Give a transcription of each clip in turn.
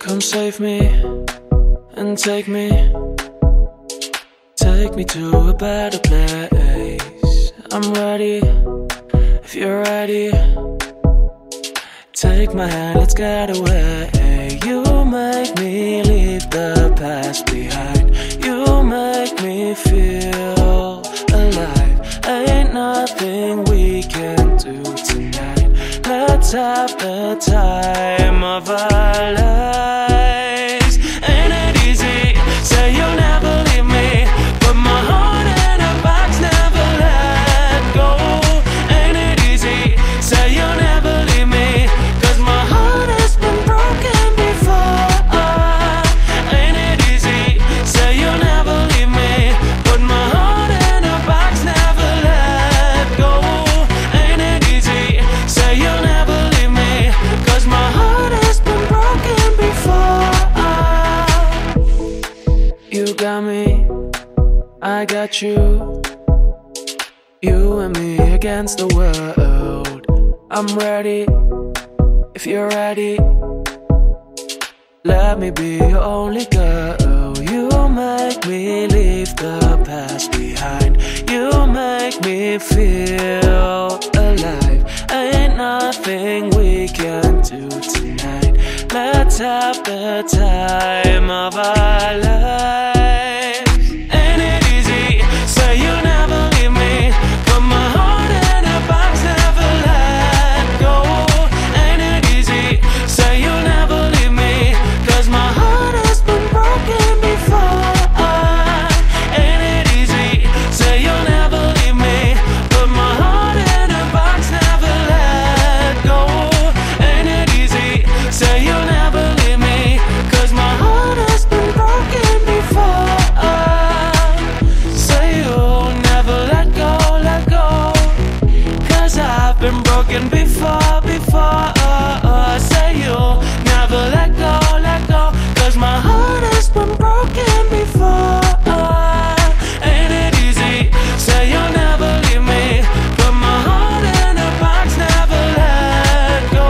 Come save me and take me to a better place. I'm ready, if you're ready. Take my hand, let's get away. You make me leave the past behind. You make me feel alive. Ain't nothing we can do tonight. Let's have the time of our lives. I got you, you and me against the world. I'm ready, if you're ready. Let me be your only girl. You make me leave the past behind. You make me feel alive. Ain't nothing we can do tonight. Let's have the time of our lives. Say thinking before I say you'll never let go, cause my heart has been broken before. Ain't it easy? Say you'll never leave me, put my heart in a box, never let go.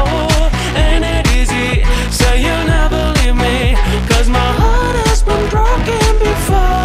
Ain't it easy? Say you'll never leave me, cause my heart has been broken before.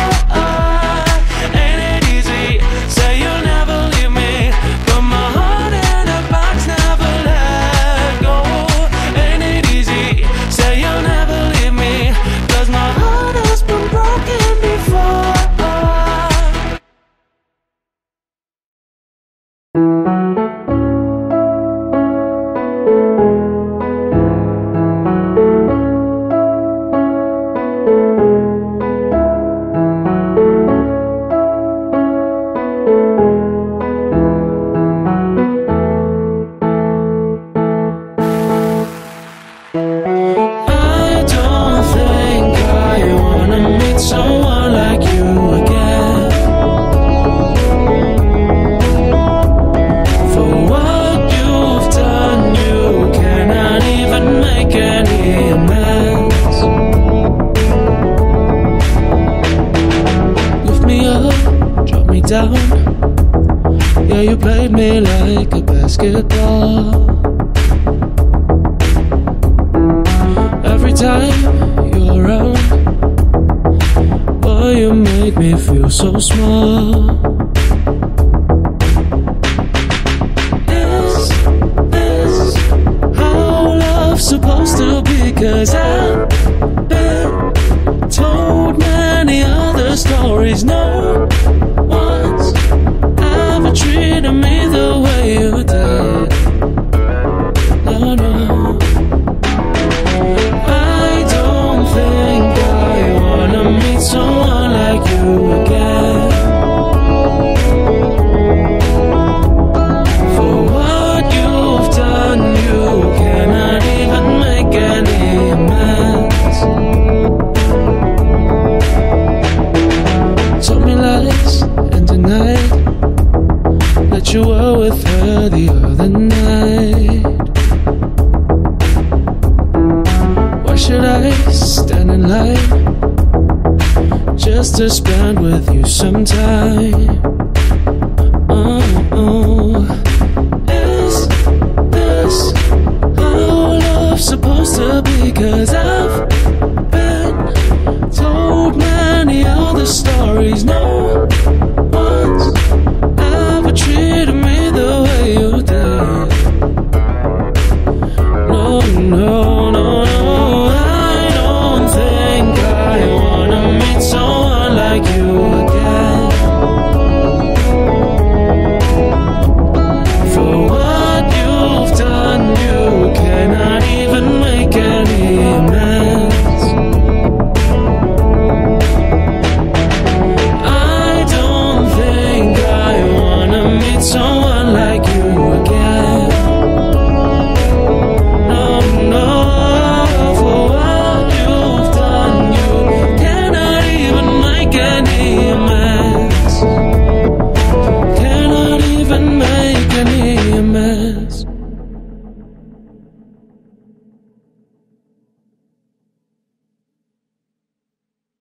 Someone like you.